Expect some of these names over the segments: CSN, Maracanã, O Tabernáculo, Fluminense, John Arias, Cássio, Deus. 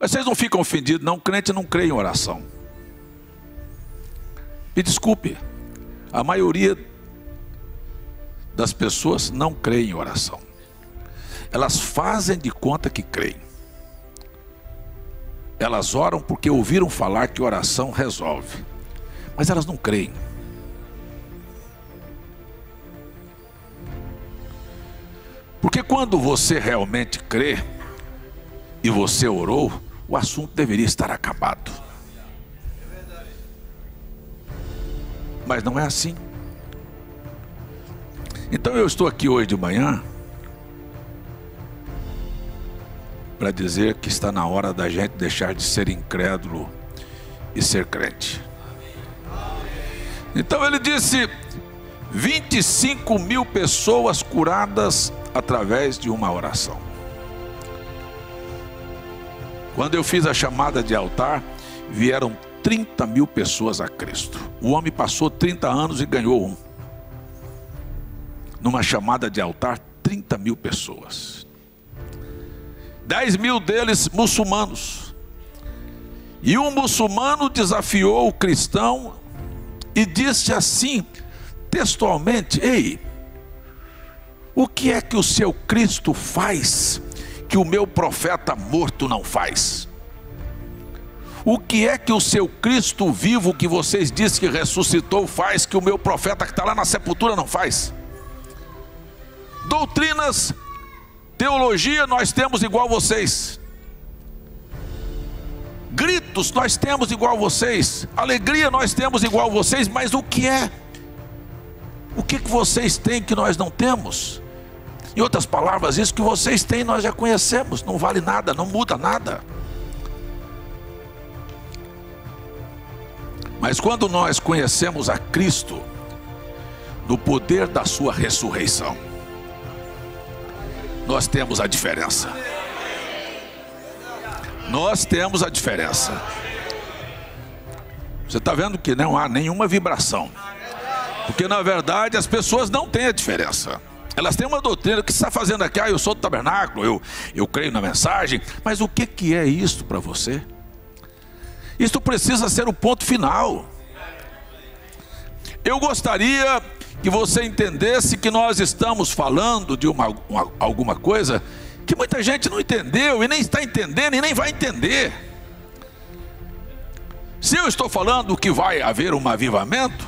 Mas vocês não ficam ofendidos, não. Crente não crê em oração. Me desculpe, a maioria das pessoas não crê em oração. Elas fazem de conta que creem. Elas oram porque ouviram falar que oração resolve. Mas elas não creem. Porque quando você realmente crê e você orou, o assunto deveria estar acabado. Mas não é assim. Então eu estou aqui hoje de manhã para dizer que está na hora da gente deixar de ser incrédulo e ser crente. Então ele disse, 25 mil pessoas curadas através de uma oração. Quando eu fiz a chamada de altar, vieram 30 mil pessoas a Cristo. O homem passou 30 anos e ganhou um. Numa chamada de altar, 30 mil pessoas. 10 mil deles muçulmanos. E um muçulmano desafiou o cristão e disse assim, textualmente: ei, o que é que o seu Cristo faz que o meu profeta morto não faz? O que é que o seu Cristo vivo, que vocês dizem que ressuscitou, faz que o meu profeta que está lá na sepultura não faz? Doutrinas, teologia nós temos igual vocês. Gritos nós temos igual vocês. Alegria nós temos igual vocês. Mas o que é? O que vocês têm que nós não temos? Em outras palavras, isso que vocês têm nós já conhecemos. Não vale nada, não muda nada. Mas quando nós conhecemos a Cristo, no poder da sua ressurreição, nós temos a diferença. Nós temos a diferença. Você está vendo que não há nenhuma vibração. Porque na verdade as pessoas não têm a diferença. Elas têm uma doutrina. O que você está fazendo aqui? Ah, eu sou do tabernáculo, eu creio na mensagem. Mas o que é isto para você? Isto precisa ser o ponto final. Eu gostaria que você entendesse que nós estamos falando de alguma coisa que muita gente não entendeu, e nem está entendendo, e nem vai entender. Se eu estou falando que vai haver um avivamento,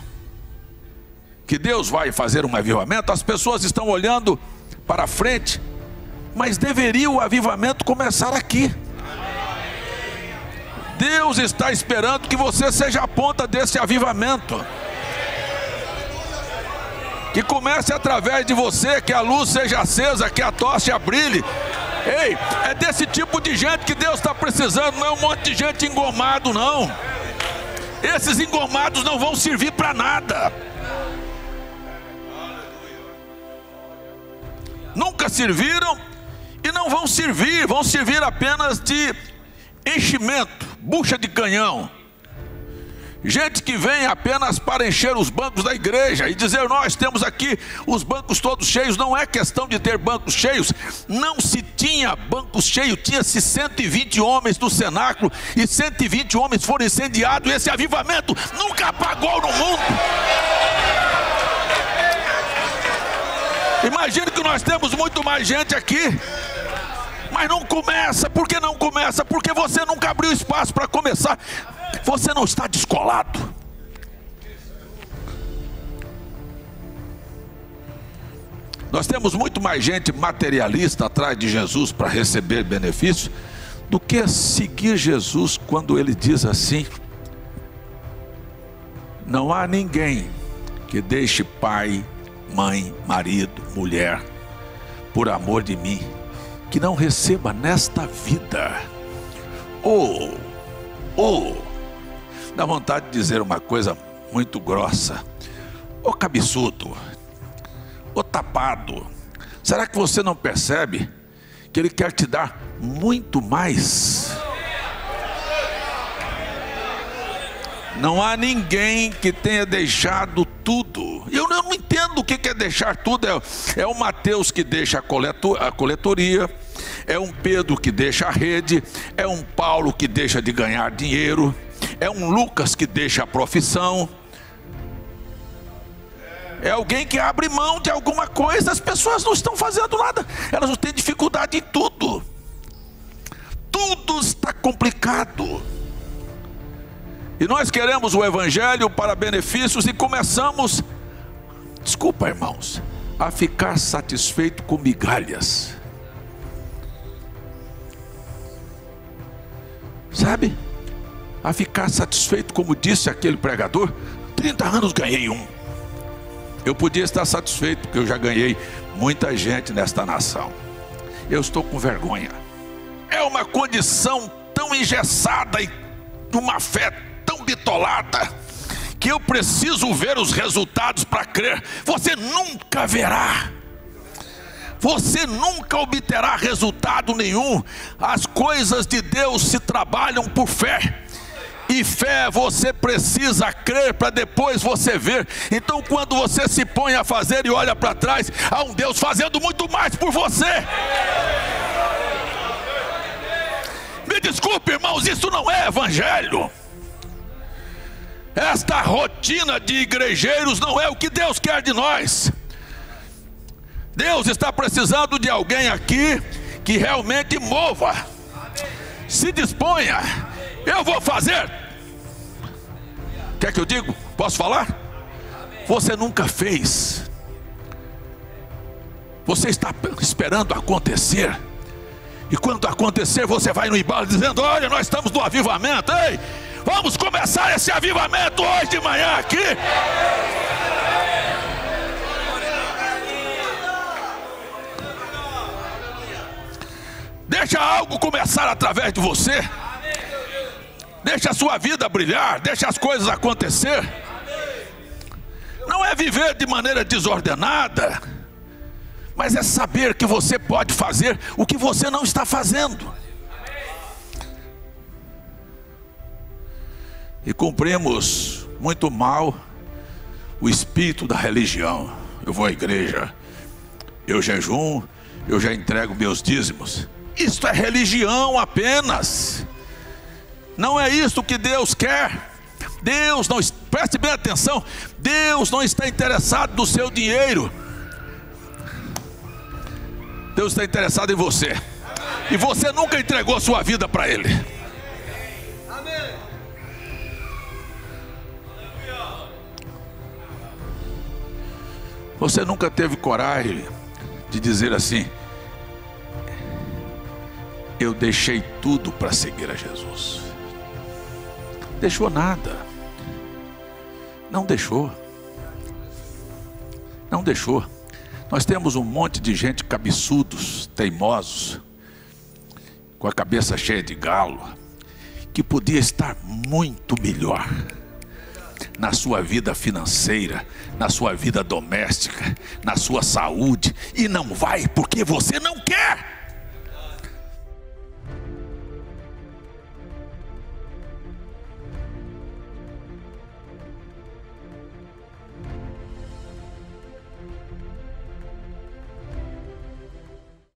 que Deus vai fazer um avivamento, as pessoas estão olhando para frente, mas deveria o avivamento começar aqui. Deus está esperando que você seja a ponta desse avivamento, que comece através de você, que a luz seja acesa, que a tocha brilhe. Ei, é desse tipo de gente que Deus está precisando, não é um monte de gente engomado, não. Esses engomados não vão servir para nada. Nunca serviram e não vão servir, vão servir apenas de enchimento, bucha de canhão. Gente que vem apenas para encher os bancos da igreja e dizer, nós temos aqui os bancos todos cheios. Não é questão de ter bancos cheios. Não se tinha bancos cheios. Tinha-se 120 homens do cenáculo, e 120 homens foram incendiados. Esse avivamento nunca apagou no mundo. Imagino que nós temos muito mais gente aqui, mas não começa. Por que não começa? Porque você nunca abriu espaço para começar. Você não está descolado. Nós temos muito mais gente materialista atrás de Jesus para receber benefício do que seguir Jesus quando ele diz assim: não há ninguém que deixe pai, mãe, marido, mulher, por amor de mim, que não receba nesta vida. Dá vontade de dizer uma coisa muito grossa: ô cabeçudo, ô tapado, será que você não percebe que ele quer te dar muito mais? Não há ninguém que tenha deixado tudo. Eu não entendo o que é deixar tudo. É o Mateus que deixa a coletoria, é um Pedro que deixa a rede, é um Paulo que deixa de ganhar dinheiro, é um Lucas que deixa a profissão. É alguém que abre mão de alguma coisa. As pessoas não estão fazendo nada, elas não têm dificuldade em tudo. Tudo está complicado. E nós queremos o evangelho para benefícios e começamos, desculpa irmãos, a ficar satisfeito com migalhas. Sabe? A ficar satisfeito, como disse aquele pregador, 30 anos ganhei um. Eu podia estar satisfeito, porque eu já ganhei muita gente nesta nação. Eu estou com vergonha. É uma condição tão engessada e uma fé tão bitolada, que eu preciso ver os resultados para crer. Você nunca verá. Você nunca obterá resultado nenhum. As coisas de Deus se trabalham por fé. E fé você precisa crer para depois você ver. Então quando você se põe a fazer e olha para trás, há um Deus fazendo muito mais por você. Me desculpe irmãos, isso não é evangelho. Esta rotina de igrejeiros não é o que Deus quer de nós. Deus está precisando de alguém aqui que realmente mova, se disponha. Eu vou fazer. Quer que eu diga? Posso falar? Você nunca fez. Você está esperando acontecer. E quando acontecer, você vai no embalo dizendo: olha, nós estamos no avivamento. Ei, vamos começar esse avivamento hoje de manhã aqui. Deixa algo começar através de você. Deixa a sua vida brilhar, deixa as coisas acontecer. Não é viver de maneira desordenada, mas é saber que você pode fazer o que você não está fazendo. E cumprimos muito mal o espírito da religião. Eu vou à igreja, eu jejum, eu já entrego meus dízimos. Isto é religião apenas. Não é isso que Deus quer. Deus não, preste bem atenção, Deus não está interessado no seu dinheiro. Deus está interessado em você. E você nunca entregou sua vida para Ele. Você nunca teve coragem de dizer assim: eu deixei tudo para seguir a Jesus. Deixou nada. Não deixou. Não deixou. Nós temos um monte de gente cabeçudos, teimosos, com a cabeça cheia de galo, que podia estar muito melhor na sua vida financeira, na sua vida doméstica, na sua saúde, e não vai porque você não quer.